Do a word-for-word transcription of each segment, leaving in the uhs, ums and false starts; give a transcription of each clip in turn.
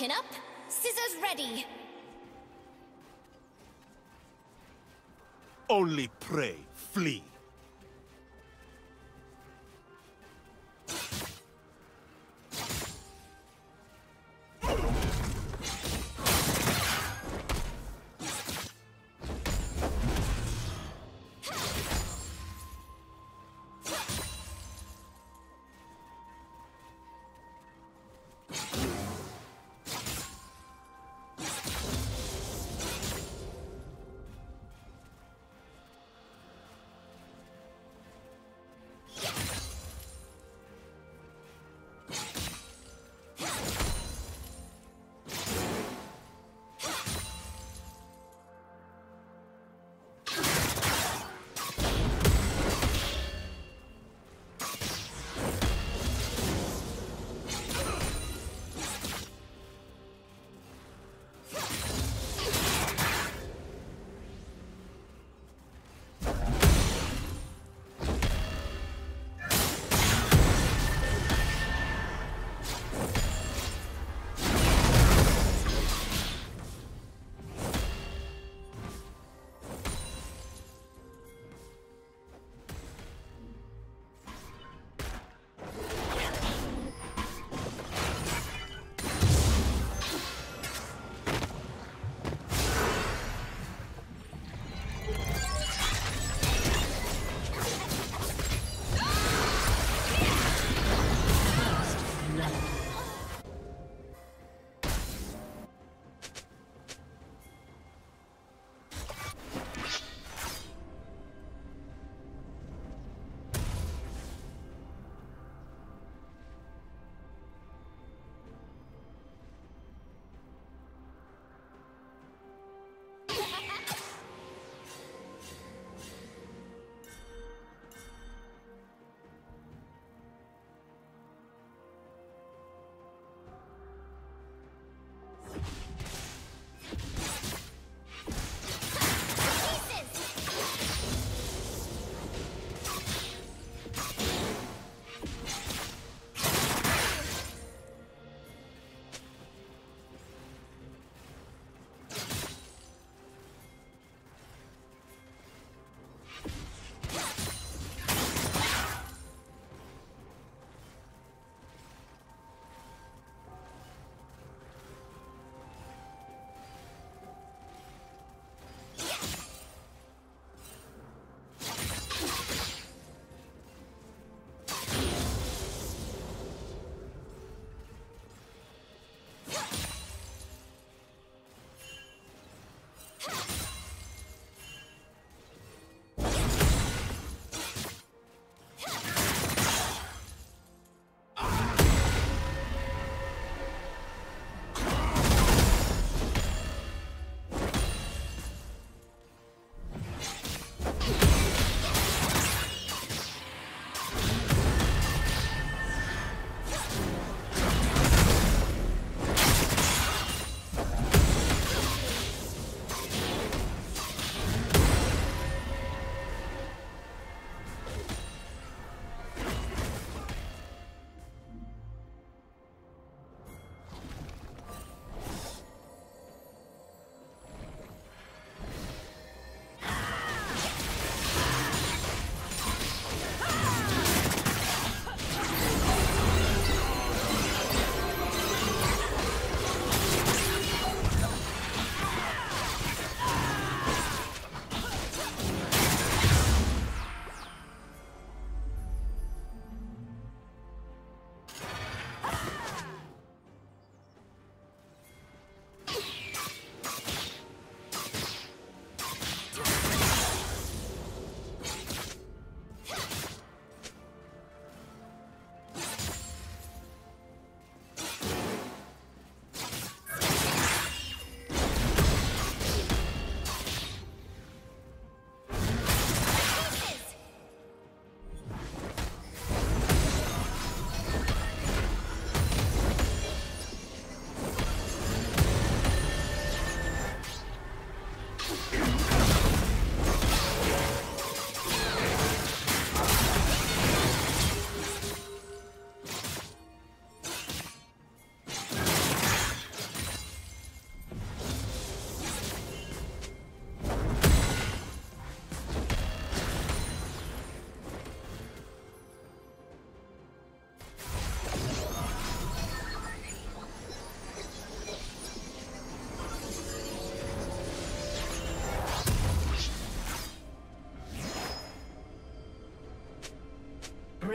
Chin up, scissors ready. Only pray, flee.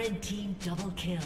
Red team double kill.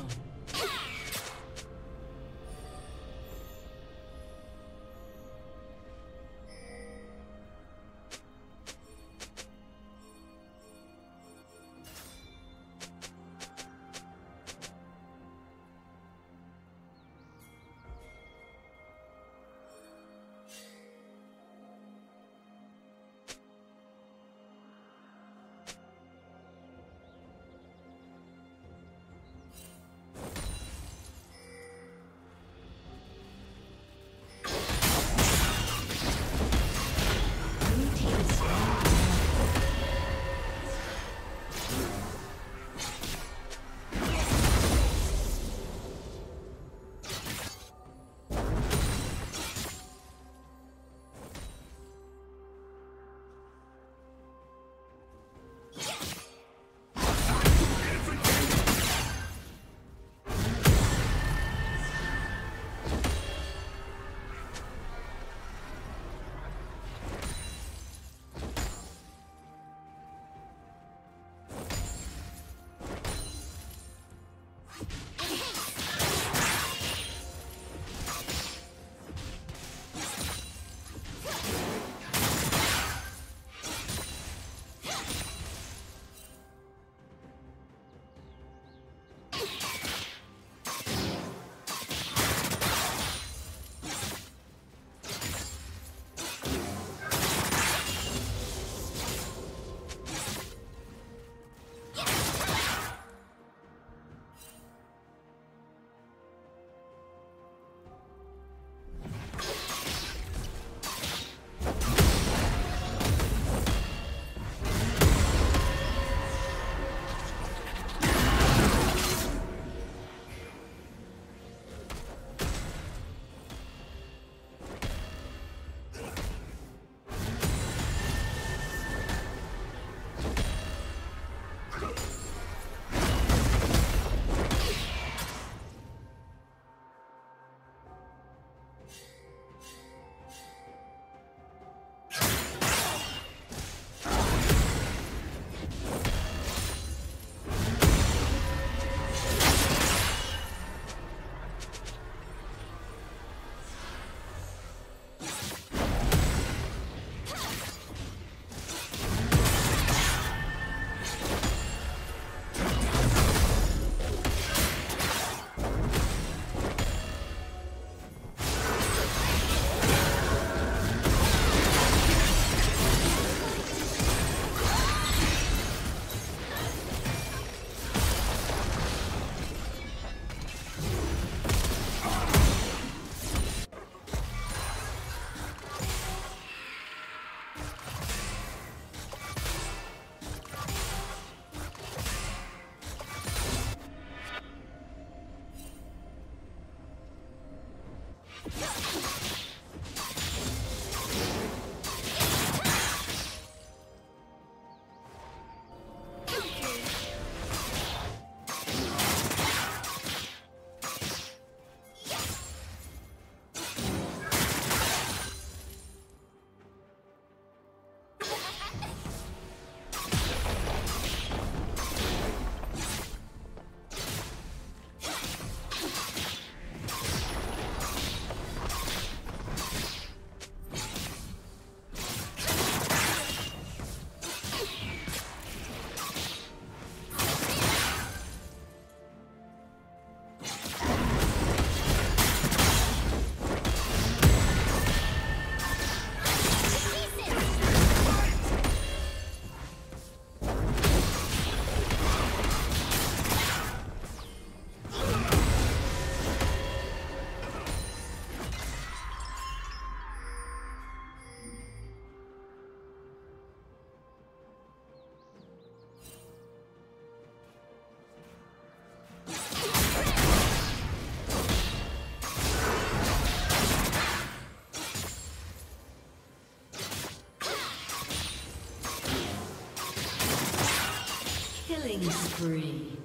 Killing spree.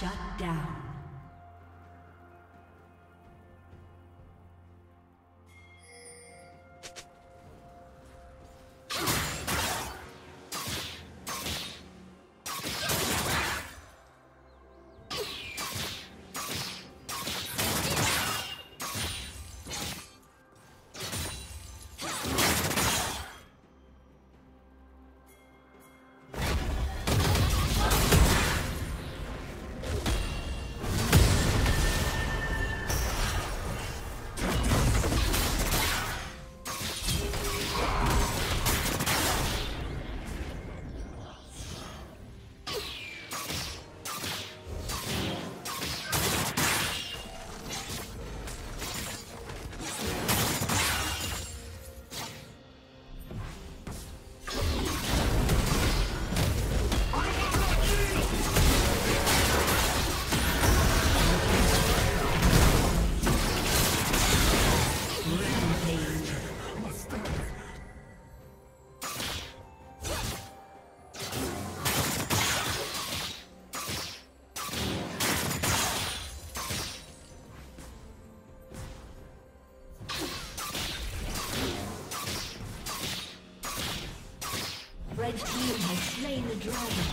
Shut down. The red team has slain the dragon.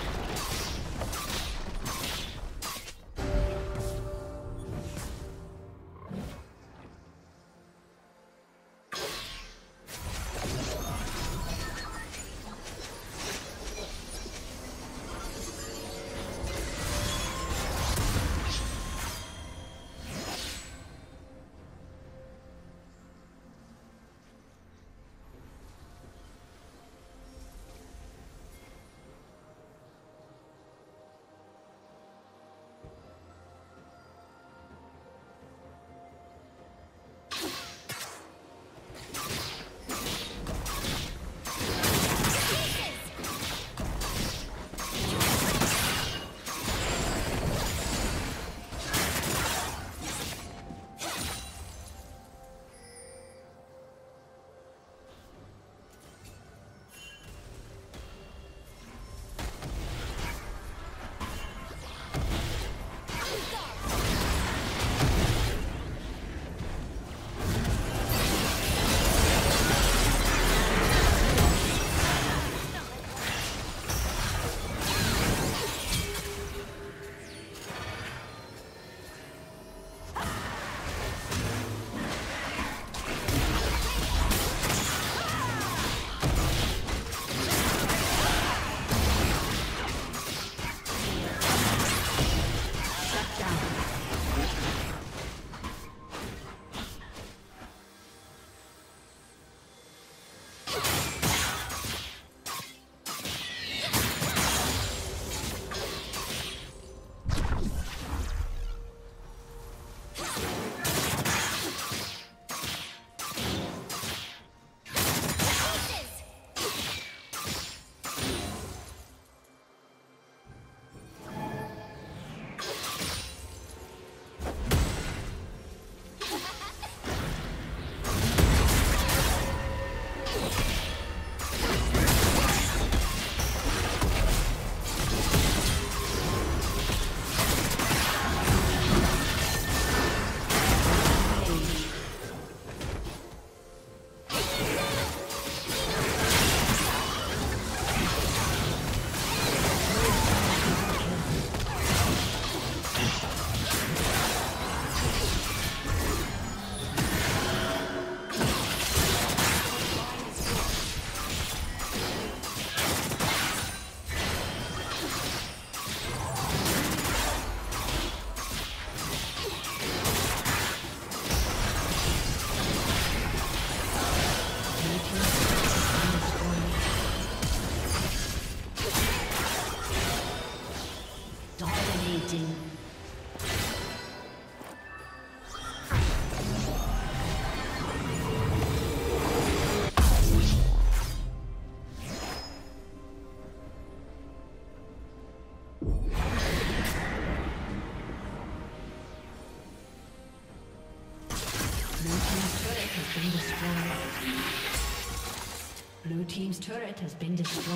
Blue team's turret has been destroyed.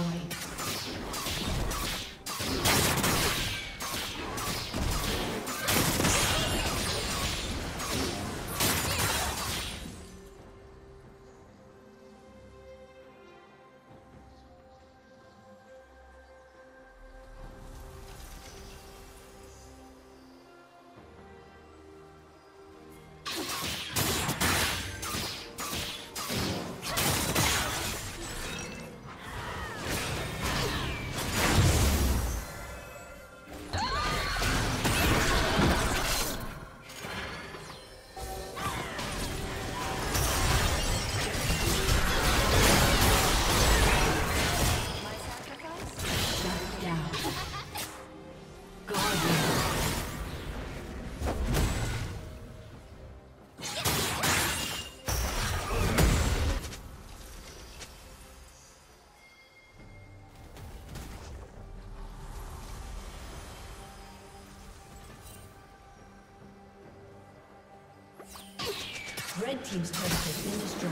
Red team's turret has been destroyed.